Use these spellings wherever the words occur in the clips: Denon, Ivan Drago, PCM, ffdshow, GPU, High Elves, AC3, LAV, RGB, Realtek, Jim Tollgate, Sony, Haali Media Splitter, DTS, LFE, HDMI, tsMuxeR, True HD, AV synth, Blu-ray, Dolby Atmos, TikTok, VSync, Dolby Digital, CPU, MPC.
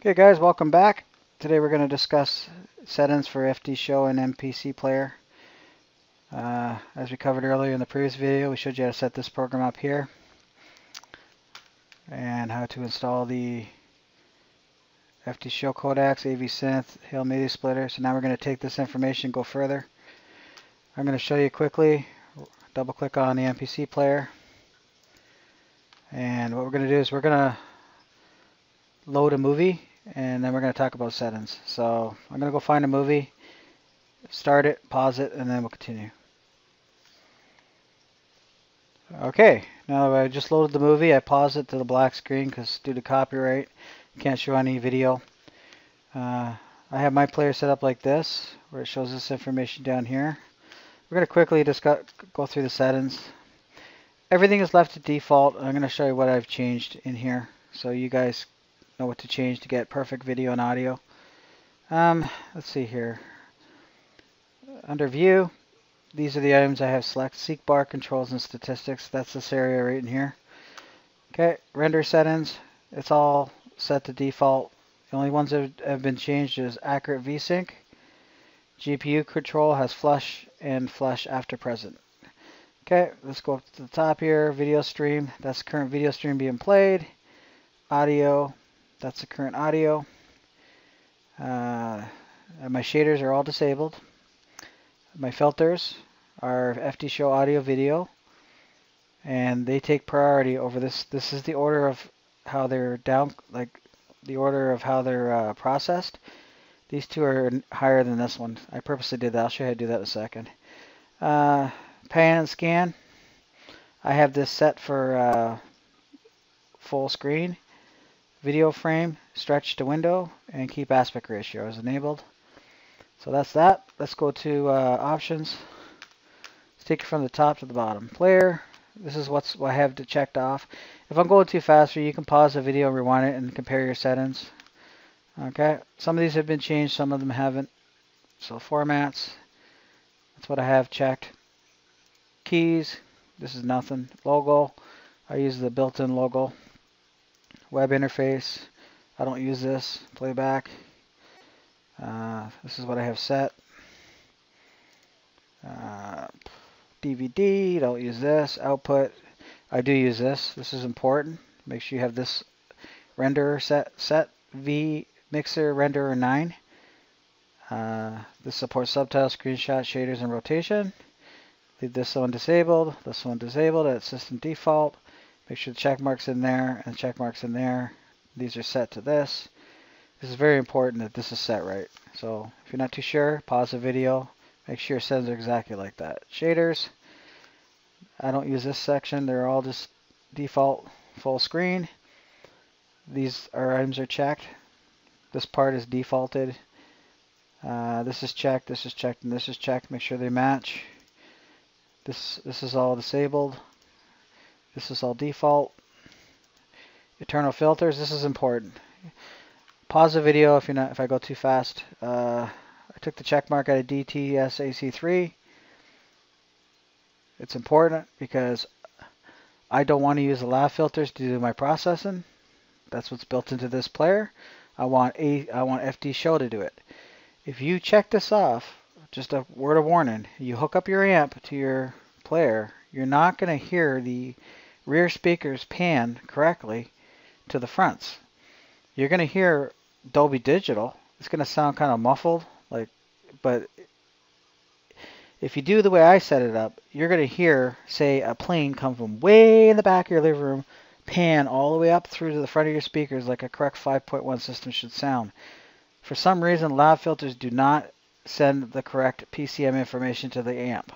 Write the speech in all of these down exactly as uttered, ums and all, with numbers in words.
Okay guys, welcome back. Today we're going to discuss settings for ffdshow and M P C player. Uh, as we covered earlier in the previous video, we showed you how to set this program up here and how to install the ffdshow codecs, A V synth, Hail media splitter. So now we're going to take this information and go further. I'm going to show you quickly, double click on the M P C player, and what we're going to do is we're going to load a movie, and then we're going to talk about settings. So I'm going to go find a movie, start it, pause it, and then we'll continue. Okay, now I just loaded the movie. I paused it to the black screen because due to copyright, you can't show any video. Uh, I have my player set up like this, where it shows this information down here. We're going to quickly discuss, go through the settings. Everything is left to default. I'm going to show you what I've changed in here, so you guys know what to change to get perfect video and audio. Um, let's see here. Under view, these are the items I have select: seek bar, controls, and statistics. That's this area right in here. Okay, render settings. It's all set to default. The only ones that have been changed is accurate VSync. G P U control has flush and flush after present. Okay, let's go up to the top here. Video stream. That's the current video stream being played. Audio. That's the current audio. Uh, my shaders are all disabled. My filters are ffdshow audio video, and they take priority over this. This is the order of how they're down, like the order of how they're uh, processed. These two are higher than this one. I purposely did that. I'll show you how to do that in a second. Uh, pan and scan. I have this set for uh, full screen. Video frame, stretch to window, and keep aspect ratio is enabled. So that's that. Let's go to uh, options. Let's take it from the top to the bottom. Player, this is what's, what I have to checked off. If I'm going too fast, you can pause the video, rewind it, and compare your settings. Okay, some of these have been changed, some of them haven't. So formats, that's what I have checked. Keys, this is nothing. Logo, I use the built-in logo. Web interface, I don't use this. Playback, uh, this is what I have set. uh, D V D, don't use this. Output, I do use this. This is important. Make sure you have this renderer set. Set V mixer renderer nine. Uh, this supports subtitles, screenshot, shaders, and rotation. Leave this one disabled, this one disabled at system default. Make sure the check mark's in there and check mark's in there. These are set to this. This is very important that this is set right. So if you're not too sure, pause the video. Make sure your settings are exactly like that. Shaders, I don't use this section. They're all just default full screen. These are items are checked. This part is defaulted. Uh, this is checked, this is checked, and this is checked. Make sure they match. This, this is all disabled. This is all default. Eternal filters, this is important. Pause the video if you're not, if I go too fast. Uh, I took the check mark out of D T S A C three. It's important because I don't want to use the L A V filters to do my processing. That's what's built into this player. I want a I want ffdshow to do it. If you check this off, just a word of warning, you hook up your amp to your player, you're not going to hear the rear speakers pan correctly to the fronts. You're going to hear Dolby Digital. It's going to sound kind of muffled, like, but if you do the way I set it up, you're going to hear, say, a plane come from way in the back of your living room, pan all the way up through to the front of your speakers like a correct five point one system should sound. For some reason, L A V filters do not send the correct P C M information to the amp.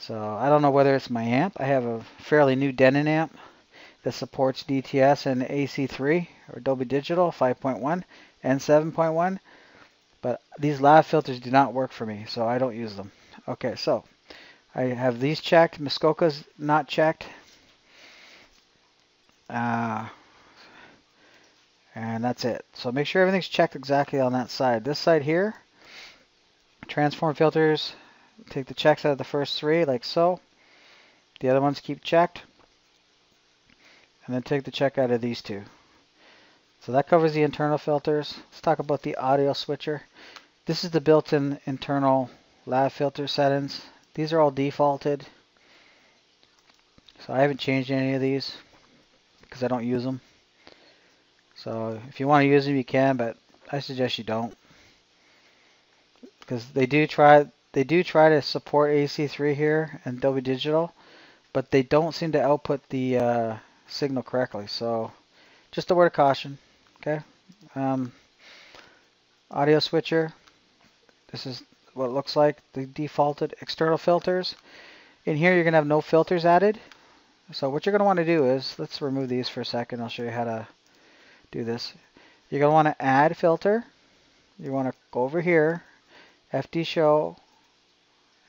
So I don't know whether it's my amp. I have a fairly new Denon amp that supports D T S and A C three or Dolby Digital five point one and seven point one, but these L A V filters do not work for me, so I don't use them. Okay, so I have these checked. Muskoka's not checked, uh, and that's it. So make sure everything's checked exactly on that side. This side here, transform filters. Take the checks out of the first three, like so. The other ones keep checked. And then take the check out of these two. So that covers the internal filters. Let's talk about the audio switcher. This is the built-in internal L A V filter settings. These are all defaulted. So I haven't changed any of these because I don't use them. So if you want to use them, you can, but I suggest you don't, because they do try they do try to support A C three here and Dolby Digital, but they don't seem to output the uh, signal correctly. So just a word of caution, okay? Um, audio switcher. This is what it looks like. The defaulted external filters. In here, you're gonna have no filters added. So what you're gonna want to do is, let's remove these for a second. I'll show you how to do this. You're gonna want to add filter. You want to go over here, F D show,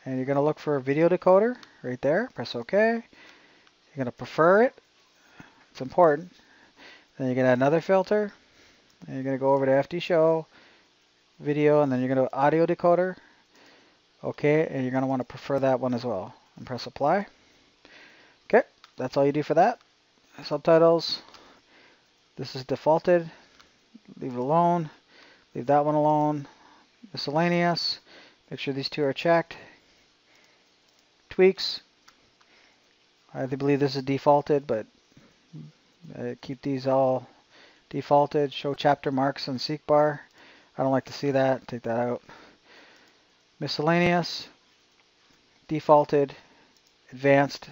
and you're gonna look for video decoder right there. Press OK. You're gonna prefer it. It's important. Then you're gonna add another filter. And you're gonna go over to F D show, video, and then you're gonna audio decoder. OK, and you're gonna want to prefer that one as well. And press apply. Okay, that's all you do for that. Subtitles. This is defaulted. Leave it alone. Leave that one alone. Miscellaneous. Make sure these two are checked. Tweaks. I believe this is defaulted, but uh, keep these all defaulted. Show chapter marks on seek bar. I don't like to see that. Take that out. Miscellaneous. Defaulted. Advanced.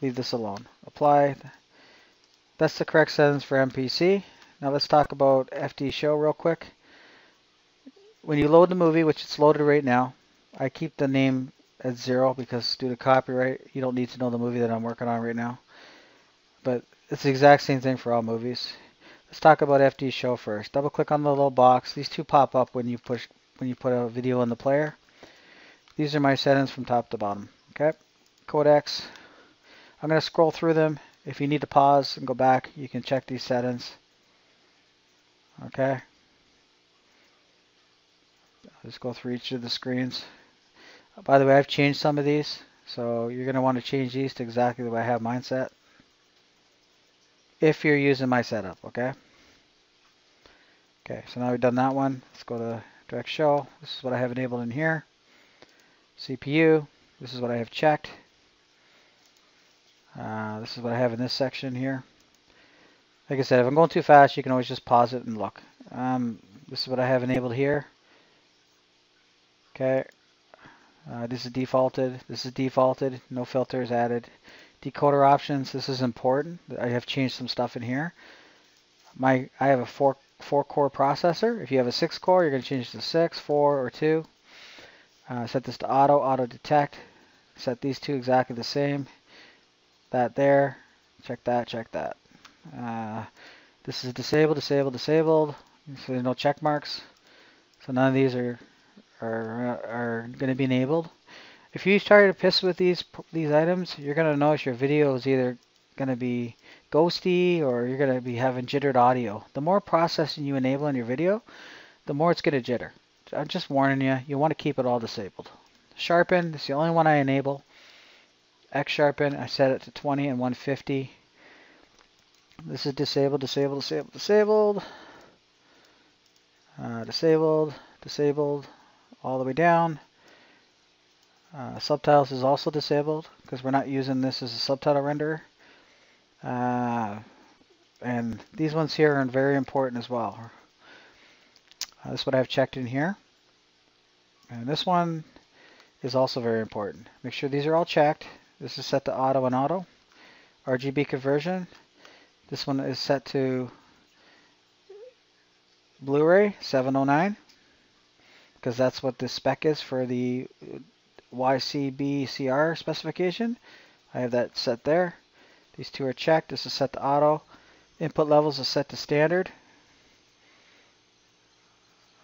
Leave this alone. Apply. That's the correct settings for M P C. Now let's talk about F D show real quick. When you load the movie, which it's loaded right now, I keep the name at zero because due to copyright, you don't need to know the movie that I'm working on right now. But it's the exact same thing for all movies. Let's talk about F D show first. Double click on the little box. These two pop up when you push when you put a video in the player. These are my settings from top to bottom. Okay. Codecs. I'm going to scroll through them. If you need to pause and go back, you can check these settings. Okay. I'll just go through each of the screens. By the way, I've changed some of these, so you're going to want to change these to exactly the way I have mine set. If you're using my setup, okay? Okay, so now we've done that one. Let's go to direct show. This is what I have enabled in here. C P U. This is what I have checked. Uh, this is what I have in this section here. Like I said, if I'm going too fast, you can always just pause it and look. Um, this is what I have enabled here. Okay. Uh, this is defaulted. This is defaulted. No filters added. Decoder options. This is important. I have changed some stuff in here. My I have a four four core processor. If you have a six core, you're going to change it to six, four, or two. Uh, set this to auto. Auto detect. Set these two exactly the same. That there. Check that. Check that. Uh, this is disabled. Disabled. Disabled. So there's no check marks. So none of these are are, are going to be enabled. If you try to piss with these these items, you're going to notice your video is either going to be ghosty or you're going to be having jittered audio. The more processing you enable in your video, the more it's going to jitter. I'm just warning you, you want to keep it all disabled. Sharpen, this is the only one I enable. X sharpen, I set it to twenty and one fifty. This is disabled, disabled, disabled, disabled, uh, disabled, disabled, all the way down. Uh, subtitles is also disabled because we're not using this as a subtitle renderer. Uh, and these ones here are very important as well. Uh, this is what I've checked in here. And this one is also very important. Make sure these are all checked. This is set to auto and auto. R G B conversion. This one is set to Blu-ray seven oh nine. Because that's what the spec is for the Y C B C R specification. I have that set there. These two are checked. This is set to auto. Input levels is set to standard.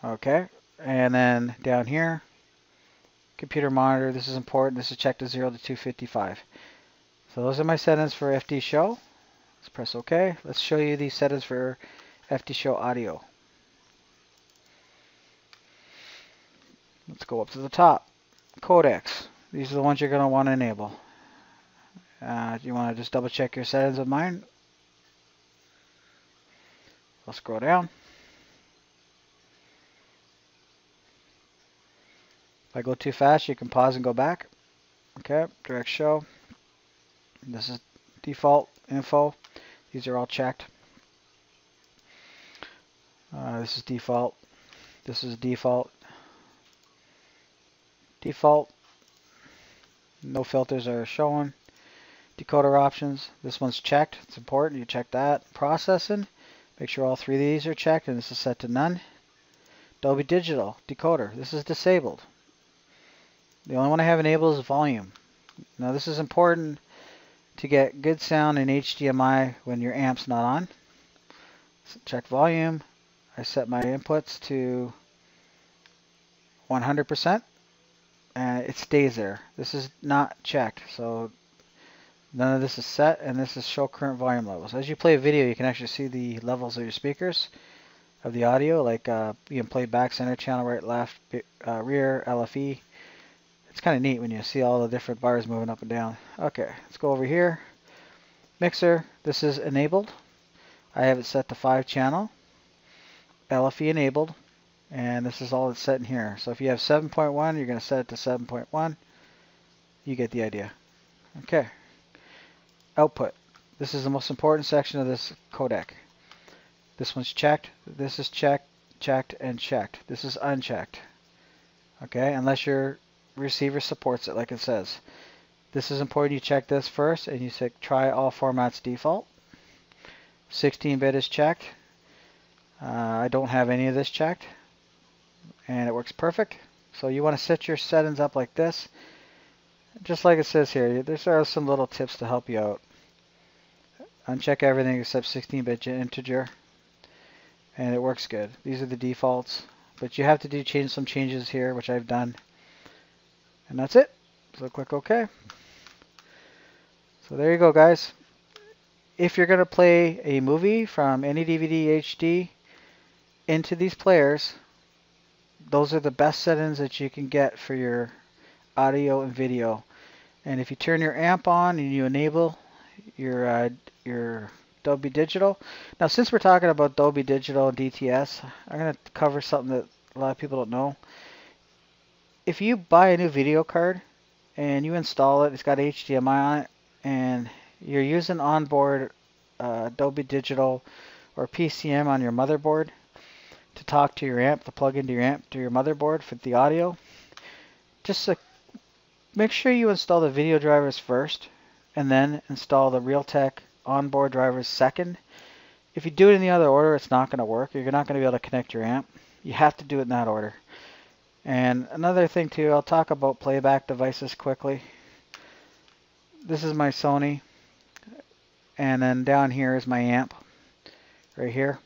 Okay, and then down here, computer monitor. This is important. This is checked to zero to two fifty-five. So those are my settings for F D show. Let's press OK. Let's show you these settings for F D show audio. Let's go up to the top. Codecs. These are the ones you're going to want to enable. Uh, you want to just double check your settings of mine. I'll scroll down. If I go too fast, you can pause and go back. Okay, direct show. This is default info. These are all checked. Uh, this is default. This is default. Default. No filters are showing. Decoder options. This one's checked. It's important. You check that. Processing. Make sure all three of these are checked, and this is set to none. Dolby Digital decoder. This is disabled. The only one I have enabled is volume. Now this is important to get good sound in H D M I when your amp's not on. So check volume. I set my inputs to one hundred percent and it stays there. This is not checked, so none of this is set, and this is show current volume levels. As you play a video, you can actually see the levels of your speakers, of the audio, like uh, you can play back, center, channel, right, left, uh, rear, L F E. It's kind of neat when you see all the different bars moving up and down. Okay, let's go over here. Mixer, this is enabled. I have it set to five channel. L F E enabled, and this is all it's set in here. So if you have seven point one, you're going to set it to seven point one. You get the idea. Okay. Output. This is the most important section of this codec. This one's checked. This is checked, checked, and checked. This is unchecked. Okay, unless your receiver supports it, like it says. This is important. You check this first, and you say try all formats default. sixteen bit is checked. Uh, I don't have any of this checked, and it works perfect. So you want to set your settings up like this, just like it says here. There are some little tips to help you out. Uncheck everything except sixteen bit integer, and it works good. These are the defaults, but you have to do change some changes here, which I've done, and that's it. So click OK. So there you go, guys. If you're going to play a movie from any D V D H D into these players, those are the best settings that you can get for your audio and video. And if you turn your amp on and you enable your uh, your Dolby Digital. Now, since we're talking about Dolby Digital and D T S, I'm going to cover something that a lot of people don't know. If you buy a new video card and you install it, it's got H D M I on it, and you're using onboard uh, Dolby Digital or P C M on your motherboard to talk to your amp, to plug into your amp to your motherboard for the audio. Just uh, make sure you install the video drivers first, and then install the Realtek onboard drivers second. If you do it in the other order, it's not going to work. You're not going to be able to connect your amp. You have to do it in that order. And another thing too, I'll talk about playback devices quickly. This is my Sony. And then down here is my amp, right here.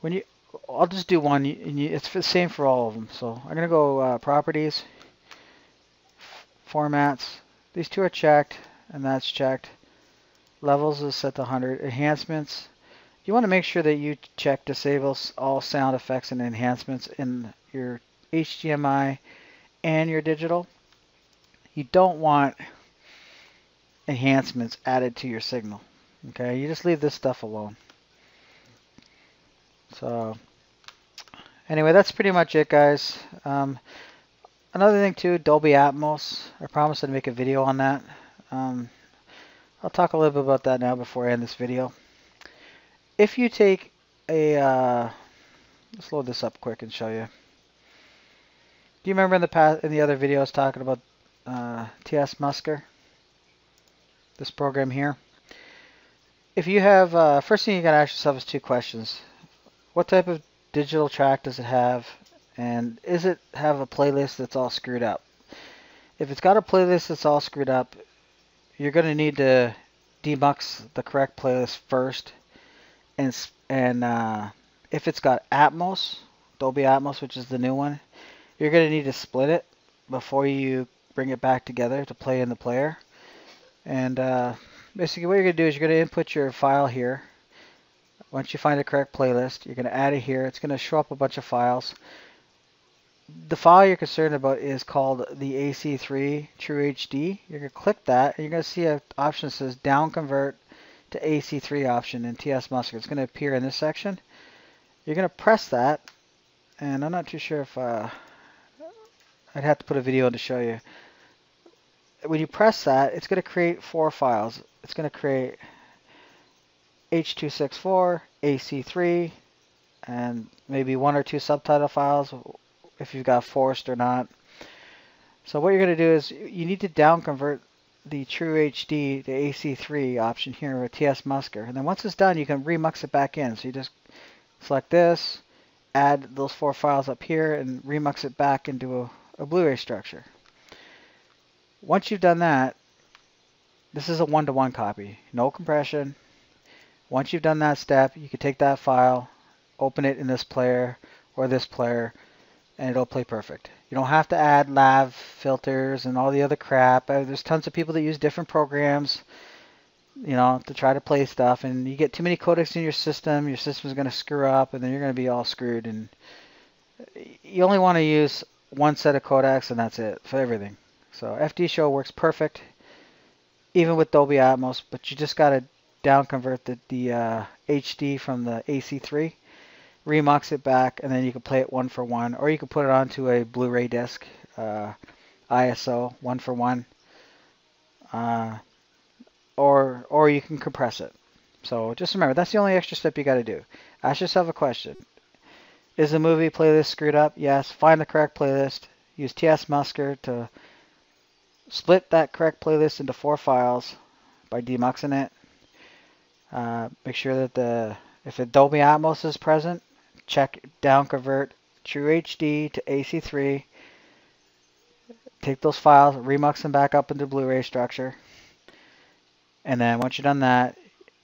When you, I'll just do one. And you, it's the same for all of them. So I'm gonna go uh, properties, formats. These two are checked, and that's checked. Levels is set to one hundred. Enhancements. You want to make sure that you check disable all sound effects and enhancements in your H D M I and your digital. You don't want enhancements added to your signal. Okay, you just leave this stuff alone. So anyway, that's pretty much it, guys. Um, another thing too, Dolby Atmos. I promised I'd make a video on that. Um, I'll talk a little bit about that now before I end this video. If you take a, uh, let's load this up quick and show you. Do you remember in the past, in the other videos talking about uh, tsMuxeR? This program here. If you have, uh, first thing you gotta ask yourself is two questions. What type of digital track does it have? And is it have a playlist that's all screwed up? If it's got a playlist that's all screwed up, you're gonna need to demux the correct playlist first. And, and uh, if it's got Atmos, Dolby Atmos, which is the new one, you're gonna need to split it before you bring it back together to play in the player. And uh, basically what you're going to do is you're going to input your file here. Once you find the correct playlist, you're going to add it here. It's going to show up a bunch of files. The file you're concerned about is called the A C three True H D. You're going to click that, and you're going to see an option that says down convert to A C three option in tsMuxeR. It's going to appear in this section. You're going to press that, and I'm not too sure if uh, I'd have to put a video in to show you. When you press that, it's going to create four files. It's going to create H two sixty-four, A C three, and maybe one or two subtitle files if you've got forced or not. So what you're going to do is you need to down convert the True H D to A C three option here with tsMuxeR, and then once it's done, you can remux it back in. So you just select this, add those four files up here, and remux it back into a, a Blu-ray structure. Once you've done that, this is a one-to-one copy, no compression. Once you've done that step, you can take that file, open it in this player or this player, and it'll play perfect. You don't have to add L A V filters and all the other crap. There's tons of people that use different programs, you know, to try to play stuff, and you get too many codecs in your system, your system's going to screw up, and then you're going to be all screwed. And you only want to use one set of codecs, and that's it for everything. So ffdshow works perfect, even with Dolby Atmos, but you just got to down convert the, the uh, H D from the A C three, remux it back, and then you can play it one for one, or you can put it onto a Blu-ray disc, uh, I S O one for one, uh, or or you can compress it. So just remember, that's the only extra step you got to do. Ask yourself a question: is the movie playlist screwed up? Yes. Find the correct playlist. Use tsMuxeR to split that correct playlist into four files by demuxing it. Uh, make sure that the if the Dolby Atmos is present, check down convert True H D to A C three. Take those files, remux them back up into Blu-ray structure, and then once you've done that,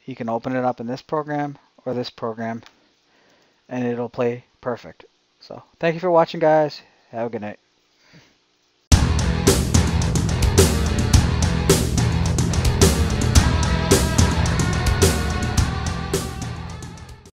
you can open it up in this program or this program, and it'll play perfect. So thank you for watching, guys. Have a good night.